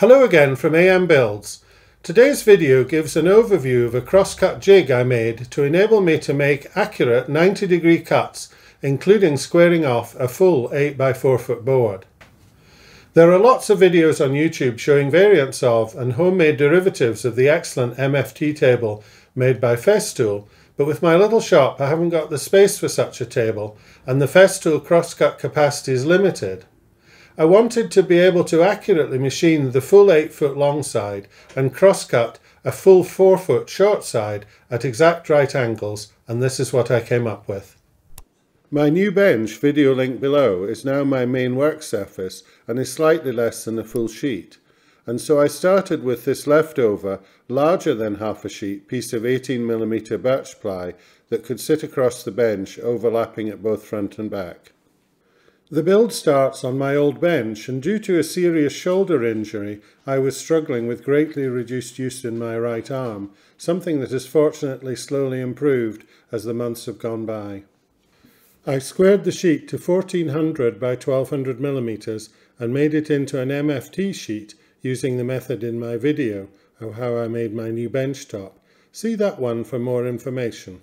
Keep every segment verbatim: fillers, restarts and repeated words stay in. Hello again from A M Builds. Today's video gives an overview of a crosscut jig I made to enable me to make accurate ninety degree cuts, including squaring off a full eight by four foot board. There are lots of videos on YouTube showing variants of and homemade derivatives of the excellent M F T table made by Festool, but with my little shop I haven't got the space for such a table and the Festool crosscut capacity is limited. I wanted to be able to accurately machine the full eight foot long side and crosscut a full four foot short side at exact right angles, and this is what I came up with. My new bench, video link below, is now my main work surface and is slightly less than a full sheet, and so I started with this leftover, larger than half a sheet piece of eighteen millimeter birch ply that could sit across the bench, overlapping at both front and back. The build starts on my old bench, and due to a serious shoulder injury I was struggling with greatly reduced use in my right arm, something that has fortunately slowly improved as the months have gone by. I squared the sheet to fourteen hundred by twelve hundred millimeters and made it into an M F T sheet using the method in my video of how I made my new bench top. See that one for more information.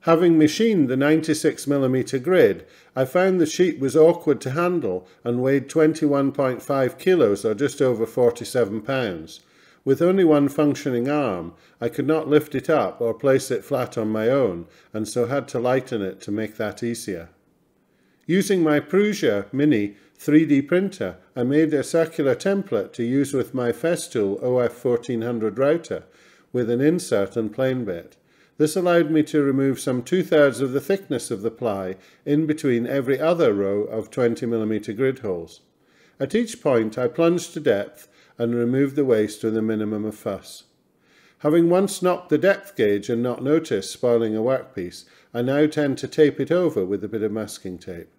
Having machined the ninety-six millimeter grid, I found the sheet was awkward to handle and weighed twenty-one point five kilos, or just over forty-seven pounds. With only one functioning arm, I could not lift it up or place it flat on my own, and so had to lighten it to make that easier. Using my Prusa Mini three D printer, I made a circular template to use with my Festool O F fourteen hundred router, with an insert and plain bit. This allowed me to remove some two-thirds of the thickness of the ply in between every other row of twenty millimeter grid holes. At each point I plunged to depth and removed the waste with a minimum of fuss. Having once knocked the depth gauge and not noticed spoiling a workpiece, I now tend to tape it over with a bit of masking tape.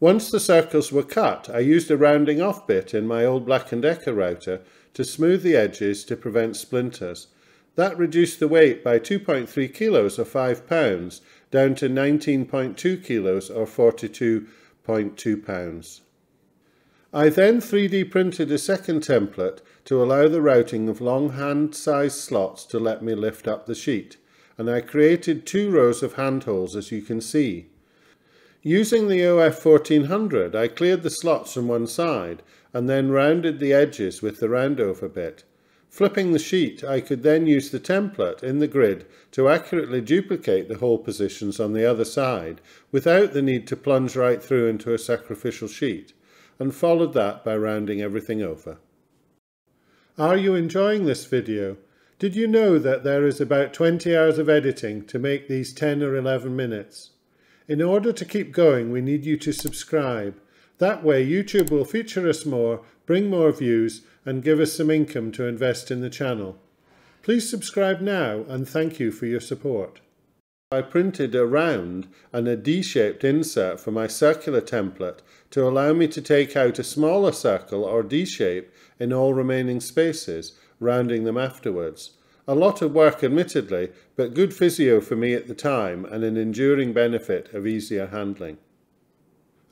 Once the circles were cut, I used a rounding off bit in my old Black and Decker router to smooth the edges to prevent splinters. That reduced the weight by two point three kilos, or five pounds, down to nineteen point two kilos, or forty-two point two pounds. I then three D printed a second template to allow the routing of long hand-sized slots to let me lift up the sheet, and I created two rows of handholds, as you can see. Using the O F fourteen hundred, I cleared the slots from one side and then rounded the edges with the roundover bit. Flipping the sheet, I could then use the template in the grid to accurately duplicate the hole positions on the other side without the need to plunge right through into a sacrificial sheet, and followed that by rounding everything over. Are you enjoying this video? Did you know that there is about twenty hours of editing to make these ten or eleven minutes? In order to keep going, we need you to subscribe. That way YouTube will feature us more, bring more views, and give us some income to invest in the channel. Please subscribe now, and thank you for your support. I printed a round and a D-shaped insert for my circular template to allow me to take out a smaller circle or D-shape in all remaining spaces, rounding them afterwards. A lot of work admittedly, but good physio for me at the time and an enduring benefit of easier handling.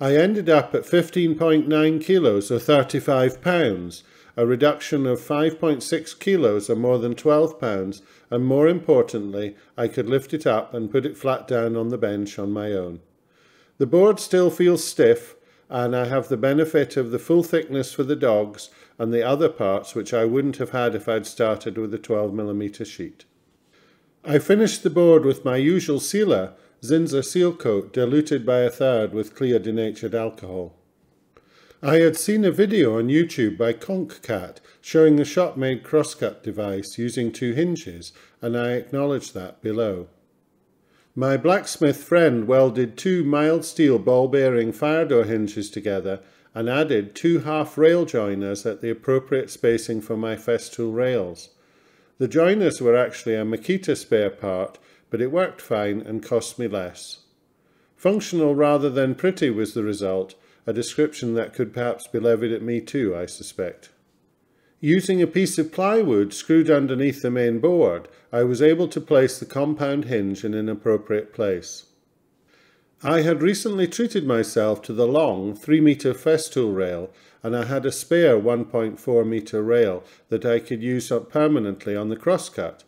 I ended up at fifteen point nine kilos, or thirty-five pounds, a reduction of five point six kilos, or more than twelve pounds, and more importantly, I could lift it up and put it flat down on the bench on my own. The board still feels stiff, and I have the benefit of the full thickness for the dogs and the other parts, which I wouldn't have had if I'd started with a twelve millimeter sheet. I finished the board with my usual sealer, Zinser seal coat diluted by a third with clear denatured alcohol. I had seen a video on YouTube by ConkCat showing the shop-made crosscut device using two hinges, and I acknowledge that below. My blacksmith friend welded two mild steel ball-bearing fire door hinges together and added two half rail joiners at the appropriate spacing for my Festool rails. The joiners were actually a Makita spare part, but it worked fine and cost me less. Functional rather than pretty was the result, a description that could perhaps be levied at me too, I suspect. Using a piece of plywood screwed underneath the main board, I was able to place the compound hinge in an appropriate place. I had recently treated myself to the long three metre Festool rail, and I had a spare one point four metre rail that I could use up permanently on the crosscut,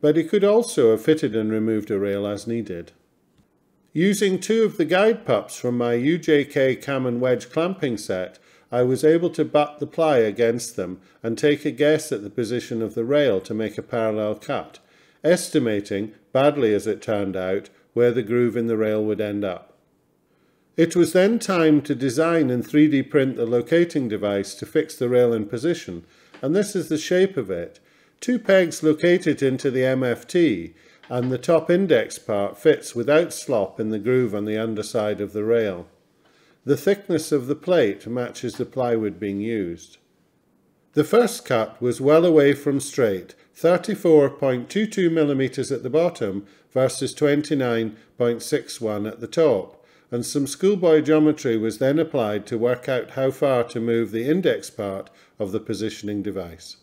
but it could also have fitted and removed a rail as needed. Using two of the guide pups from my U J K cam and wedge clamping set, I was able to butt the ply against them and take a guess at the position of the rail to make a parallel cut, estimating, badly as it turned out, where the groove in the rail would end up. It was then time to design and three D print the locating device to fix the rail in position, and this is the shape of it. Two pegs locate it into the M F T, and the top index part fits without slop in the groove on the underside of the rail. The thickness of the plate matches the plywood being used. The first cut was well away from straight, thirty-four point two two millimetres at the bottom versus twenty-nine point six one at the top, and some schoolboy geometry was then applied to work out how far to move the index part of the positioning device.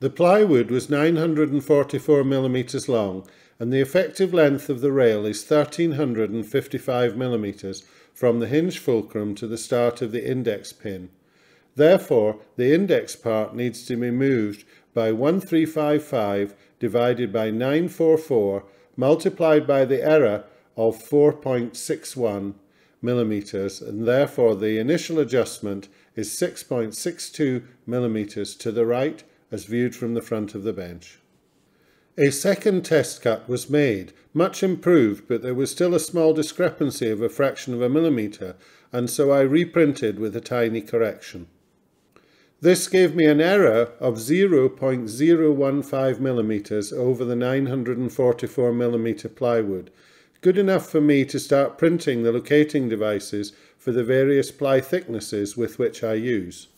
The plywood was nine hundred forty-four millimetres long, and the effective length of the rail is one thousand three hundred fifty-five millimetres from the hinge fulcrum to the start of the index pin. Therefore, the index part needs to be moved by one three five five divided by nine four four multiplied by the error of four point six one millimeters, and therefore the initial adjustment is six point six two millimeters to the right as viewed from the front of the bench. A second test cut was made, much improved, but there was still a small discrepancy of a fraction of a millimeter, and so I reprinted with a tiny correction. This gave me an error of zero point zero one five millimeters over the nine hundred forty-four millimeter plywood, good enough for me to start printing the locating devices for the various ply thicknesses with which I use.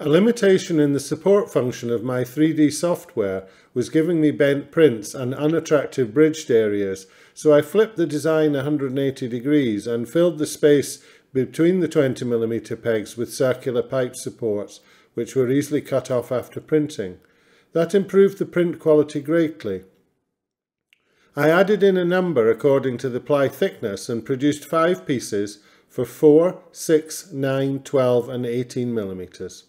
A limitation in the support function of my three D software was giving me bent prints and unattractive bridged areas, so I flipped the design one hundred eighty degrees and filled the space between the twenty millimeter pegs with circular pipe supports, which were easily cut off after printing. That improved the print quality greatly. I added in a number according to the ply thickness and produced five pieces for four, six, nine, twelve and eighteen millimeters.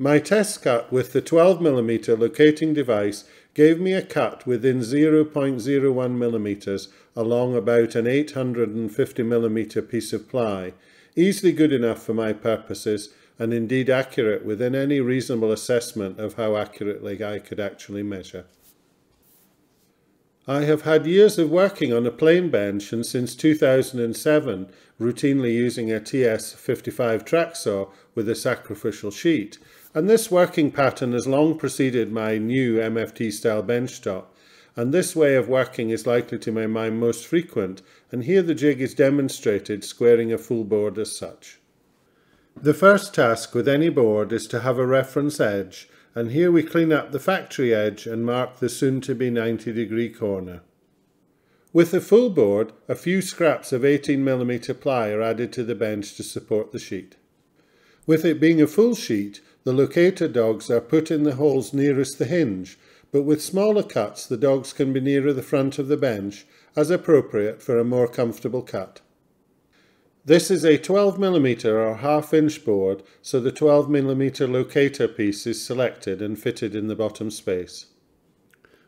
My test cut with the twelve millimeter locating device gave me a cut within zero point zero one millimeters along about an eight hundred fifty millimeter piece of ply, easily good enough for my purposes and indeed accurate within any reasonable assessment of how accurately I could actually measure. I have had years of working on a plane bench, and since two thousand seven routinely using a T S fifty-five track saw with a sacrificial sheet, and this working pattern has long preceded my new M F T style bench top, and this way of working is likely to be my most frequent, and here the jig is demonstrated squaring a full board as such. The first task with any board is to have a reference edge, and here we clean up the factory edge and mark the soon-to-be ninety degree corner. With the full board, a few scraps of eighteen millimeter ply are added to the bench to support the sheet. With it being a full sheet, the locator dogs are put in the holes nearest the hinge, but with smaller cuts the dogs can be nearer the front of the bench, as appropriate for a more comfortable cut. This is a twelve millimeter or half inch board, so the twelve millimeter locator piece is selected and fitted in the bottom space.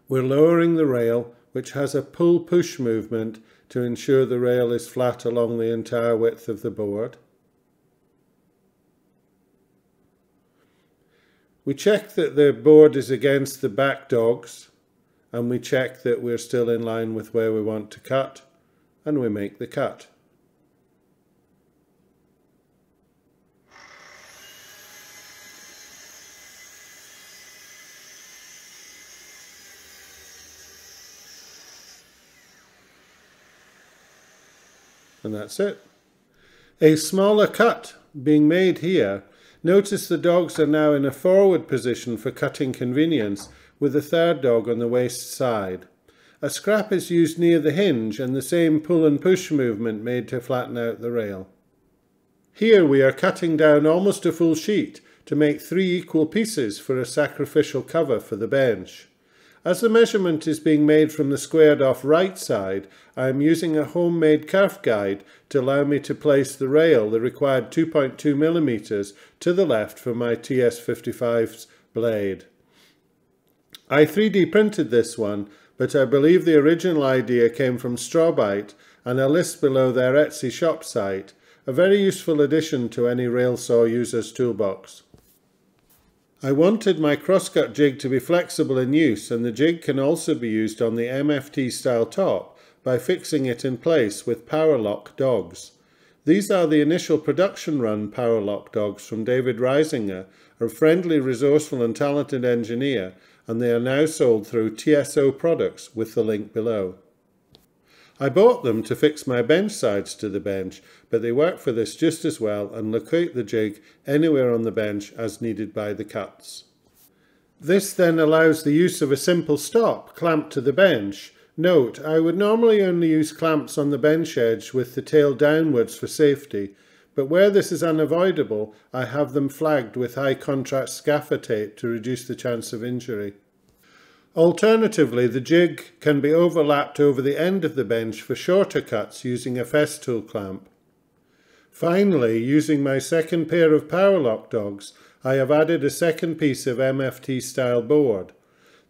We're lowering the rail, which has a pull-push movement to ensure the rail is flat along the entire width of the board. We check that the board is against the back dogs, and we check that we're still in line with where we want to cut, and we make the cut. And that's it. A smaller cut being made here. Notice the dogs are now in a forward position for cutting convenience, with the third dog on the waist side. A scrap is used near the hinge and the same pull and push movement made to flatten out the rail. Here we are cutting down almost a full sheet to make three equal pieces for a sacrificial cover for the bench. As the measurement is being made from the squared off right side, I am using a homemade kerf guide to allow me to place the rail, the required two point two millimeters, to the left for my T S fifty-five's blade. I three D printed this one, but I believe the original idea came from Strawbite and a list below their Etsy shop site, a very useful addition to any rail saw user's toolbox. I wanted my crosscut jig to be flexible in use, and the jig can also be used on the M F T style top by fixing it in place with PowerLock dogs. These are the initial production run PowerLock dogs from David Risinger, a friendly, resourceful and talented engineer, and they are now sold through T S O Products with the link below. I bought them to fix my bench sides to the bench, but they work for this just as well and locate the jig anywhere on the bench as needed by the cuts. This then allows the use of a simple stop clamped to the bench. Note, I would normally only use clamps on the bench edge with the tail downwards for safety, but where this is unavoidable, I have them flagged with high contrast scaffer tape to reduce the chance of injury. Alternatively, the jig can be overlapped over the end of the bench for shorter cuts using a Festool clamp. Finally, using my second pair of PowerLock dogs, I have added a second piece of M F T style board.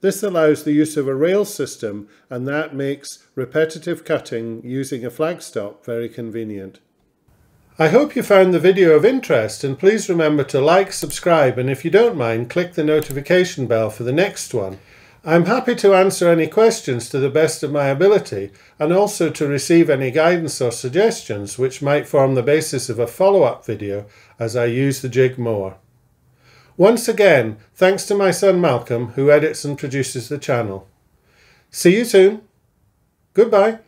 This allows the use of a rail system, and that makes repetitive cutting using a flag stop very convenient. I hope you found the video of interest, and please remember to like, subscribe, and if you don't mind, click the notification bell for the next one. I'm happy to answer any questions to the best of my ability, and also to receive any guidance or suggestions which might form the basis of a follow-up video as I use the jig more. Once again, thanks to my son Malcolm, who edits and produces the channel. See you soon. Goodbye.